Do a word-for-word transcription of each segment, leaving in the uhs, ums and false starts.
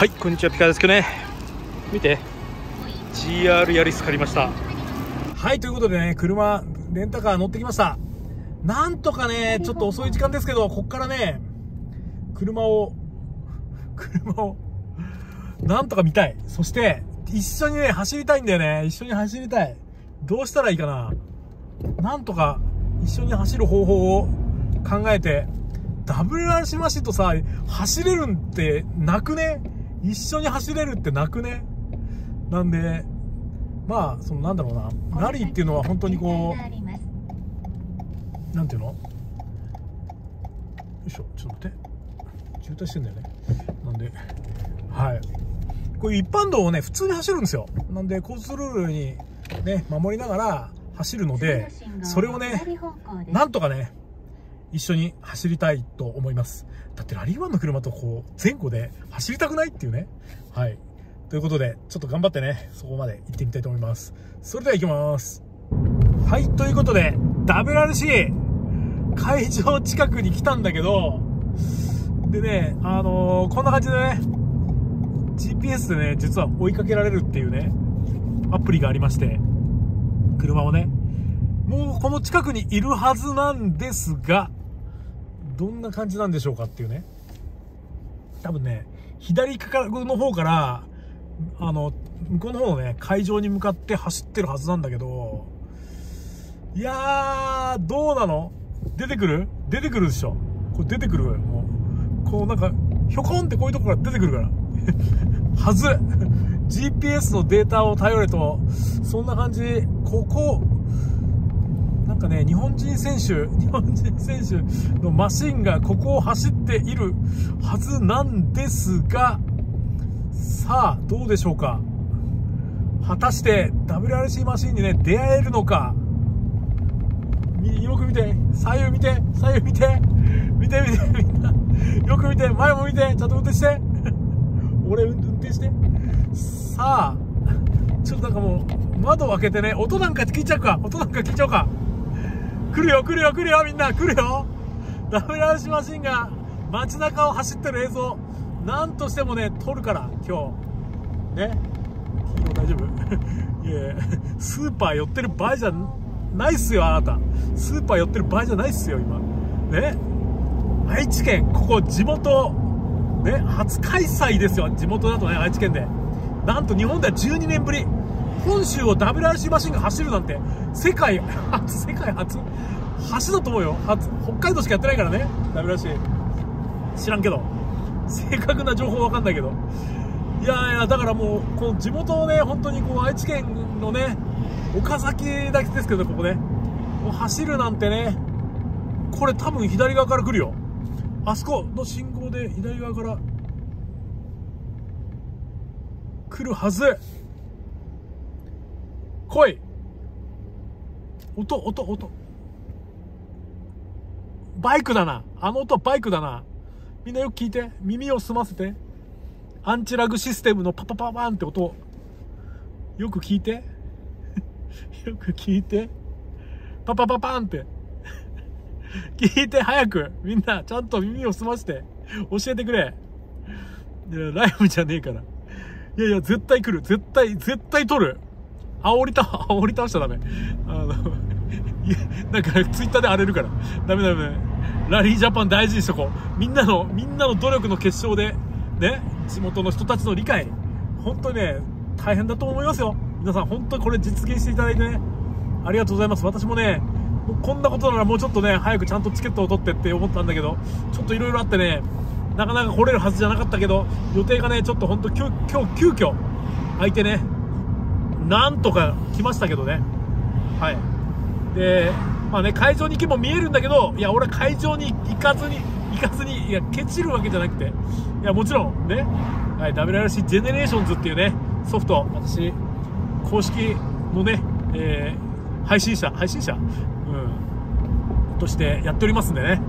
はい、こんにちは、ピカですけどね、見て ジーアール ヤリス借りました。はい、ということでね、車レンタカー乗ってきました。なんとかね、ちょっと遅い時間ですけど、こっからね、車を車をなんとか見たい。そして一緒にね、走りたいんだよね。一緒に走りたい。どうしたらいいかな。なんとか一緒に走る方法を考えて、 ダブリューアールシー マシンとさ、走れるんってなくね。一緒に走れるってなくね。なんで、まあ、そのなんだろうな、ラリーっていうのは本当にこう、なんていうの、よいしょ、ちょっと待って、渋滞してんだよね。なんで、はい、こういう一般道をね、普通に走るんですよ。なんで交通ルールにね、守りながら走るので、それをね、なんとかね、 一緒に走りたいと思います。だってラリーワンの車とこう前後で走りたくないっていうね。はい、ということでちょっと頑張ってね、そこまで行ってみたいと思います。それでは行きます。はい、ということで ダブリューアールシー 会場近くに来たんだけど、でね、あのー、こんな感じでね、 ジーピーエス でね、実は追いかけられるっていうね、アプリがありまして、車をね、もうこの近くにいるはずなんですが、 どんな感じなんでしょうかっていうね。多分ね、左の方から、あの向こうの方のね、会場に向かって走ってるはずなんだけど、いやー、どうなの、出てくる出てくるでしょ、これ出てくる、もうこうなんかひょこんってこういうとこから出てくるからはずジーピーエス のデータを頼れと、そんな感じ。ここ なんかね、日本人選手日本人選手のマシンがここを走っているはずなんですが、さあどうでしょうか。果たして ダブリューアールシー マシンにね、出会えるのか。よく見て、左右見て、左右見て、見て見て、みんなよく見て、前も見て、ちゃんと運転して俺運転して。さあちょっとなんかもう窓を開けてね、音なんか聞いちゃうか音なんか聞いちゃうか。 来るよ来るよ来るよ、みんな来るよ。 ダブリューアールシー マシンが街中を走ってる映像、なんとしてもね撮るから今日ね。ヒーロー大丈夫いやスーパー寄ってる場合じゃないっすよ、あなたスーパー寄ってる場合じゃないっすよ今ね。愛知県、ここ地元ね、初開催ですよ。地元だとね、愛知県でなんと日本ではじゅうにねんぶり、 本州を ダブリューアールシー マシンが走るなんて世界初、世界初初だと思うよ。初、北海道しかやってないからね ダブリューアールシー 知らんけど、正確な情報わかんないけど、いやいや、だからもうこの地元をね、本当にこう愛知県のね、岡崎だけですけど、ここねもう走るなんてね、これ多分左側から来るよ。あそこの信号で左側から来るはず。 来い、音音音、バイクだな、あの音はバイクだな。みんなよく聞いて、耳を澄ませて、アンチラグシステムのパパパパーンって音をよく聞いてよく聞いて、パパパパーンって聞いて、早くみんなちゃんと耳を澄ませて教えてくれ。いやライブじゃねえから、いやいや絶対来る、絶対絶対撮る。 煽りた、煽り倒しちゃダメ。あの、いや、なんかツイッターで荒れるから。ダメダメ。ラリージャパン大事にしとこう。みんなの、みんなの努力の結晶で、ね、地元の人たちの理解、本当にね、大変だと思いますよ。皆さん、本当にこれ実現していただいてね、ありがとうございます。私もね、もうこんなことならもうちょっとね、早くちゃんとチケットを取ってって思ったんだけど、ちょっといろいろあってね、なかなか来れるはずじゃなかったけど、予定がね、ちょっと本当、今日、急遽、空いてね、 なんとか来ましたけどね。はい。で、まあね、会場に行けば見えるんだけど、いや、俺は会場に行かずに、行かずに、いや、ケチるわけじゃなくて、いや、もちろんね、はい、ダブリューアールシー ジェネレーションズ っていうね、ソフト、私、公式のね、えー、配信者、配信者、うん、としてやっておりますんでね、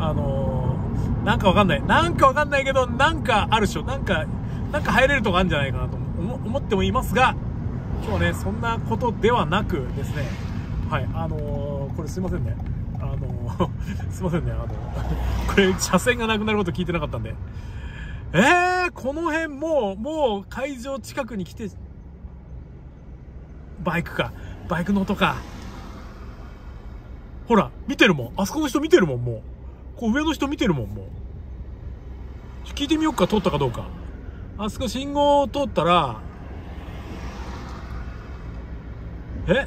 あのー、なんかわかんない、なんかわかんないけど、なんかあるでしょ、なんか、なんか入れるとこあるんじゃないかなと思、思ってもいますが、 今日ね、そんなことではなくですね、はい、あのー、これすいませんね、あのー、すいませんね、あのー、これ車線がなくなること聞いてなかったんで、えー、この辺もう、もう会場近くに来て、バイクか。バイクの音か。ほら、見てるもん。あそこの人見てるもん、もう。こう上の人見てるもん、もう。聞いてみよっか、通ったかどうか。あそこ信号を通ったら、え？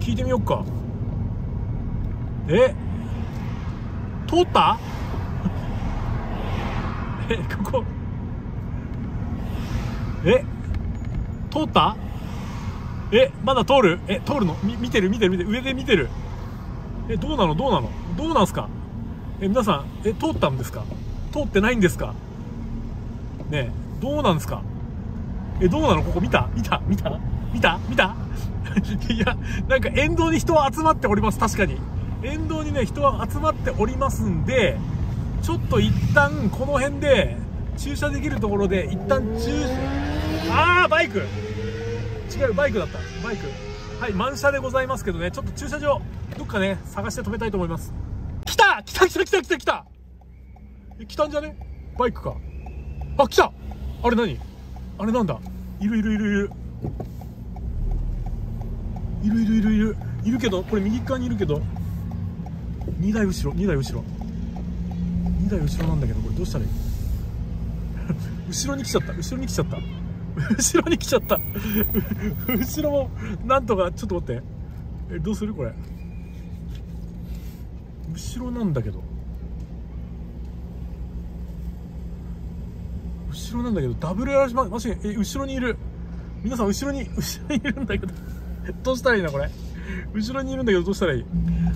聞いてみよっか。え？通った？え、ここ。え？通った？え、まだ通る？え、通るの？み、見てる見てる見てる。上で見てる。え、どうなのどうなのどうなんすか？え、皆さん、え、通ったんですか？通ってないんですか？ねえ、どうなんですか？え、どうなのここ見た見た見た見た見たいや、なんか沿道に人は集まっております。確かに。沿道にね、人は集まっておりますんで、ちょっと一旦この辺で、駐車できるところで、一旦駐車、あー、バイク違う、バイクだった。バイク。はい、満車でございますけどね、ちょっと駐車場、どっかね、探して止めたいと思います。来た来た来た来た来た来たえ、来たんじゃねバイクか。あ、来たあれ何あれなんだいるいるいるいる。いるいるいるいる。いるけど、これ右側にいるけど、にだい後ろ、にだい後ろ。にだい後ろなんだけど、これどうしたらいい後ろに来ちゃった、後ろに来ちゃった。後ろに来ちゃった。後ろも、なんとか、ちょっと待って。え、どうするこれ。後ろなんだけど。後ろなんだけど、ダブリューアールシー マシン、え、後ろにいる。皆さん、後ろに、後ろにいるんだけど。どうしたらいいな、これ。後ろにいるんだけど、どうしたらいい？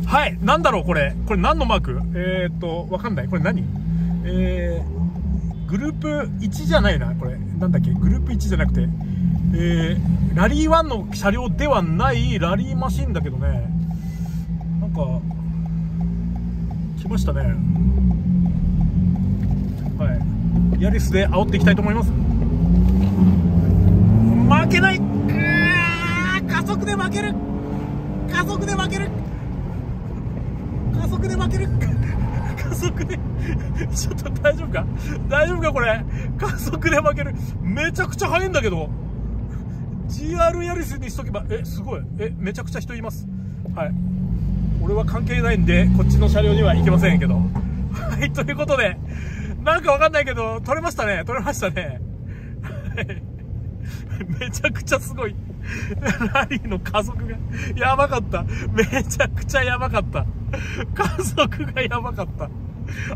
はい、なんだろう、これ。これ何のマーク？えーっと、わかんない。これ何？えー、グループいちじゃないな、これ。なんだっけ？グループいちじゃなくて。えー、ラリーワンの車両ではないラリーマシンだけどね。なんか、来ましたね。はい。ヤリスで煽っていきたいと思います。負けない！加速で負ける加速で負ける加速で負ける加速でちょっと大丈夫か大丈夫かこれ加速で負けるめちゃくちゃ速いんだけど ジーアール ヤリスにしとけばえすごいえめちゃくちゃ人いますはい俺は関係ないんでこっちの車両には行けませんけどはいということでなんかわかんないけど取れましたね取れましたねはいめちゃくちゃすごいラリーの加速がやばかっためちゃくちゃやばかった加速がやばかった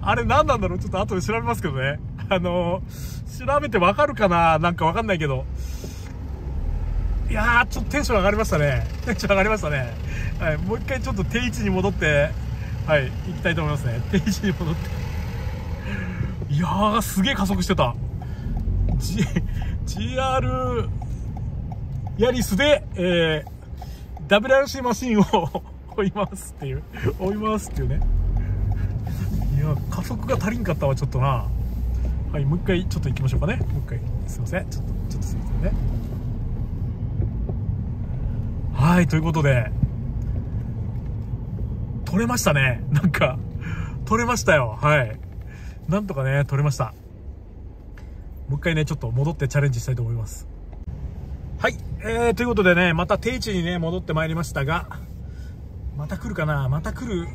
あれ何なんだろうちょっと後で調べますけどねあのー、調べてわかるかななんかわかんないけどいやーちょっとテンション上がりましたねテンション上がりましたねはいもう一回ちょっと定位置に戻ってはい行きたいと思いますね定位置に戻っていやーすげえ加速してた Gジーアール ヤリスで、えー、ダブリューアールシー マシンを追いますっていう、追いますっていうね。いや、加速が足りんかったわ、ちょっとな。はい、もう一回ちょっと行きましょうかね。もう一回、すいません。ちょっと、ちょっとすいませんね。はい、ということで、取れましたね。なんか、取れましたよ。はい。なんとかね、取れました。もう一回ね、ちょっと戻ってチャレンジしたいと思います。はい。えー、ということでね、また定位置にね、戻ってまいりましたが、また来るかなまた来る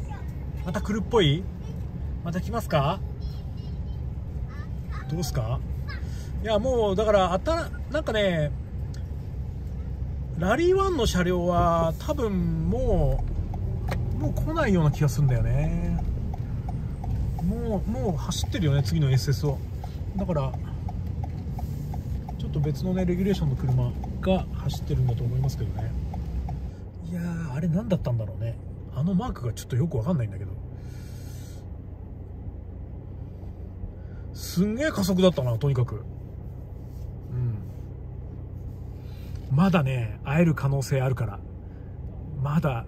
また来るっぽいまた来ますかどうすかいや、もう、だから、あた、なんかね、ラリーワンの車両は、多分もう、もう来ないような気がするんだよね。もう、もう走ってるよね、次の エスエス を。だから、ちょっと別のねレギュレーションの車が走ってるんだと思いますけどねいやーあれ何だったんだろうねあのマークがちょっとよくわかんないんだけどすんげえ加速だったなとにかくうんまだね会える可能性あるからまだ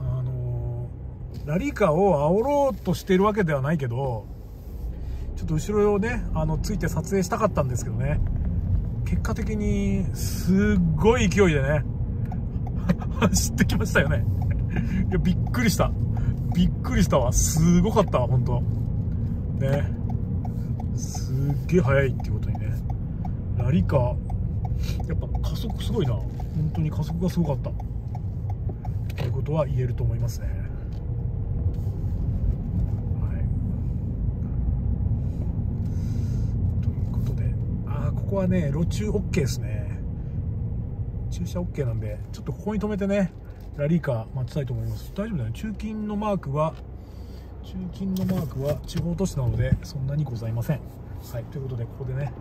あのー、ラリーカーを煽ろうとしているわけではないけどちょっと後ろをねあのついて撮影したかったんですけどね結果的にすっごい勢いでね走ってきましたよねいやびっくりしたびっくりしたわ。すごかったわ、ほんとね。すっげえ速いっていうことにね。ラリカやっぱ加速すごいな。本当に加速がすごかったということは言えると思いますね。はい、ということで、ああ、ここはね路中 OK ですね。駐車 OK なんで、ちょっとここに止めてねラリーカー待ちたいと思います。大丈夫だね。中金のマークは中金のマークは地方都市なのでそんなにございません。はい、ということで、ここでね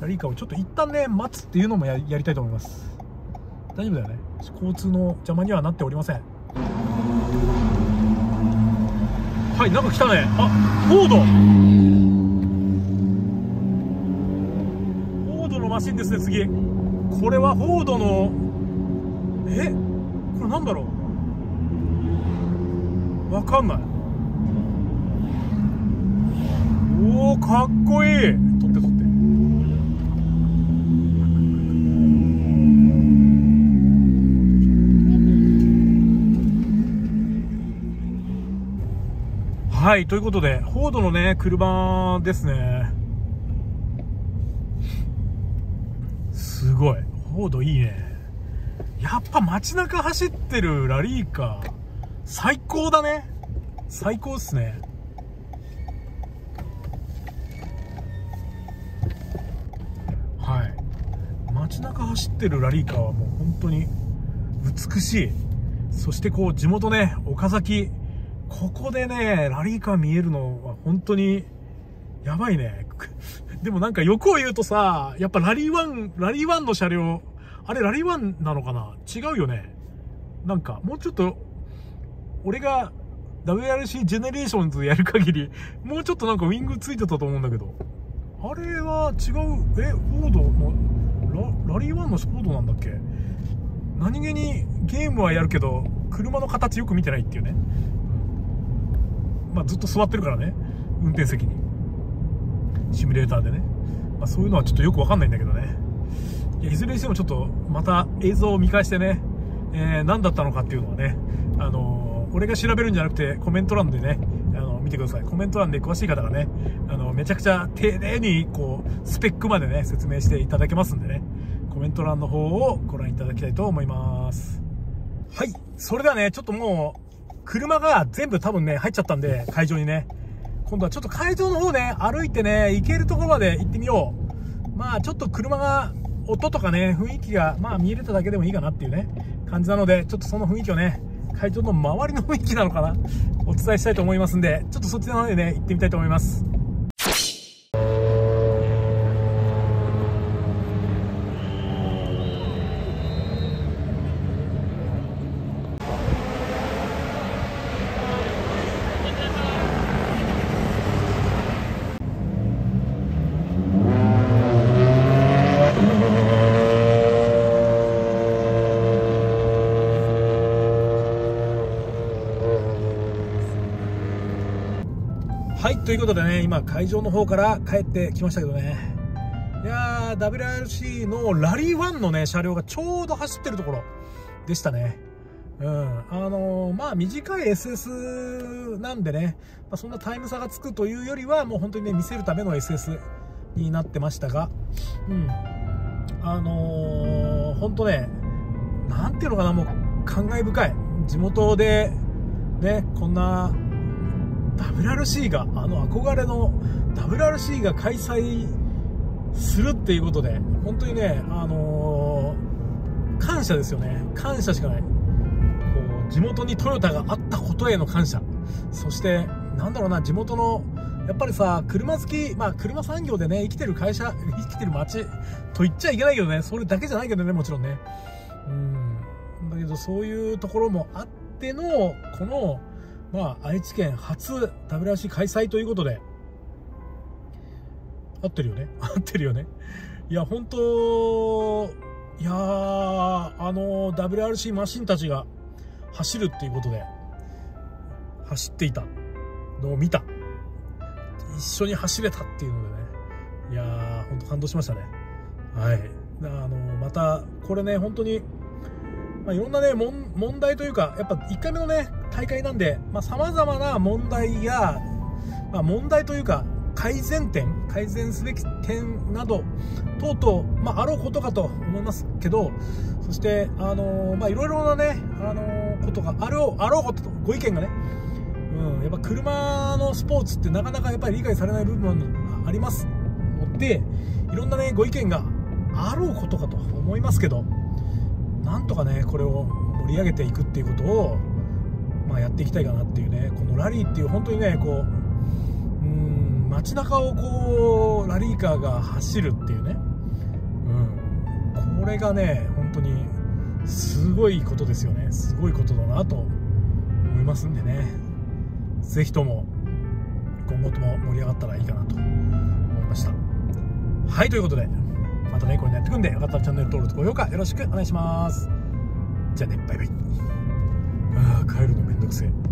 ラリーカーをちょっと一旦ね待つっていうのも や, やりたいと思います。大丈夫だよね。交通の邪魔にはなっておりません。はい、なんか来たね。あ、フォードフォードのマシンですね。次これはフォードの、え、これなんだろう、わかんない。おお、かっこいい。撮って撮って。はい、ということで、フォードのね車ですね。すごい、フォードいいね。やっぱ街中走ってるラリーカー最高だね。最高っすね。はい、街中走ってるラリーカーはもう本当に美しい。そしてこう地元ね岡崎、ここでねラリーカー見えるのは本当にやばいね。でもなんか欲を言うとさ、やっぱラリーワン、ラリーワンの車両、あれラリーワンなのかな、違うよね。なんかもうちょっと俺が ダブリューアールシー Generations やる限りもうちょっとなんかウィングついてたと思うんだけど、あれは違う。え、フォードの ラ, ラリーワンのフォードなんだっけ。何気にゲームはやるけど車の形よく見てないっていうね。まあずっと座ってるからね、運転席にシミュレーターでね、まあ、そういうのはちょっとよくわかんないんだけどね。 い, やいずれにしてもちょっとまた映像を見返してね、えー、何だったのかっていうのはね、あのー、俺が調べるんじゃなくてコメント欄でね、あのー、見てください。コメント欄で詳しい方がね、あのー、めちゃくちゃ丁寧にこうスペックまでね説明していただけますんでね、コメント欄の方をご覧いただきたいと思います。はい、それではね、ちょっともう車が全部多分ね入っちゃったんで、会場にね、今度はちょっと会場の方ね歩いてね行けるところまで行ってみよう。まあちょっと車が音とかね雰囲気がまあ見えれただけでもいいかなっていうね感じなので、ちょっとその雰囲気をね、会場の周りの雰囲気なのかな、お伝えしたいと思いますんで、ちょっとそっちの方でね行ってみたいと思います。はい、ということでね、今会場の方から帰ってきましたけどね、いやー ダブリューアールシー のラリーワンのね車両がちょうど走ってるところでしたね。うん、あのー、まあ短い エスエス なんでね、まあ、そんなタイム差がつくというよりはもう本当にね見せるための エスエス になってましたが、うん、あのー、本当ね、なんていうのかな、もう感慨深い。地元でねこんなダブリューアールシー が、あの憧れの ダブリューアールシー が開催するっていうことで、本当にね、あのー、感謝ですよね。感謝しかない。こう地元にトヨタがあったことへの感謝。そして、なんだろうな、地元の、やっぱりさ、車好き、まあ、車産業でね、生きてる会社、生きてる街と言っちゃいけないけどね、それだけじゃないけどね、もちろんね。うん。だけど、そういうところもあっての、この、まあ、愛知県初 ダブリューアールシー 開催ということで、合ってるよね合ってるよね。いや本当、いやー、あの ダブリューアールシー マシンたちが走るっていうことで、走っていたのを見た、一緒に走れたっていうのでね、いやー本当感動しましたね。はい、あのまたこれね本当に、まあ、いろんなね問題というか、やっぱいっかいめのね大会なんで、さまざまな問題や、まあ、問題というか改善点、改善すべき点など等々、まあ、あろうことかと思いますけど、そして、あのーまあ、いろいろな、ねあのー、ことがあろう、あろうこととご意見がね、うん、やっぱ車のスポーツってなかなかやっぱり理解されない部分がありますので、いろんな、ね、ご意見があろうことかと思いますけど、なんとかねこれを盛り上げていくっていうことを、まあ、やっていきたいかなっていうね。このラリーっていう本当にねこう街中をこうラリーカーが走るっていうね、うん、これがね本当にすごいことですよね。すごいことだなと思いますんでね、ぜひとも今後とも盛り上がったらいいかなと思いました。はい、ということでまたねこれやっていくんで、よかったらチャンネル登録と高評価よろしくお願いします。じゃあね、バイバイ。あー帰るのめんどくせえ。